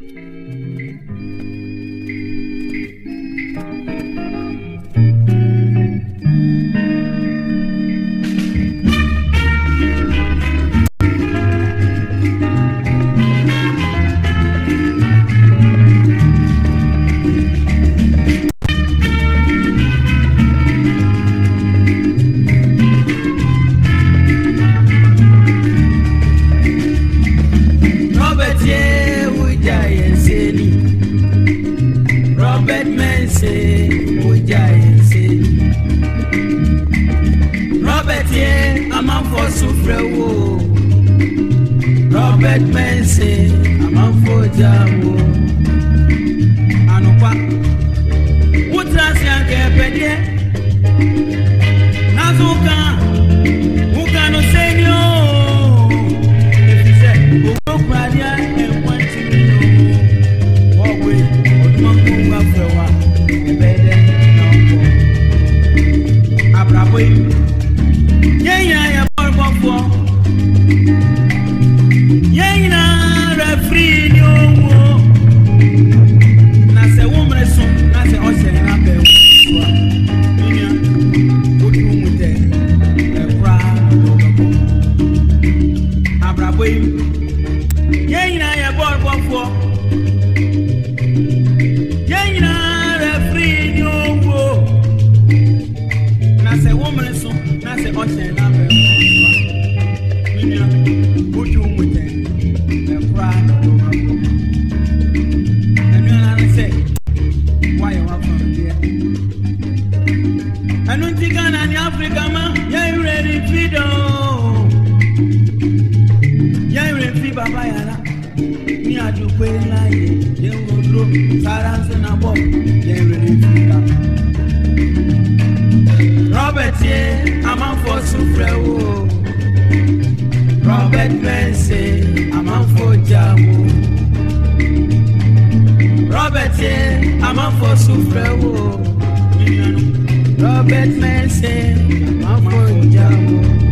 Robert Mensah, Robert I'm a for Sufrewo. Robert Mensah, I'm a for Jamu. Anupa, utrasi angepede. Nazuka, ukano senyo. Robert, I'm out for Sufrewo. Robert Mensah, I'm out for Jamu. Robert, I'm out for Sufrewo. Robert Mensah, I'm out for Jamu.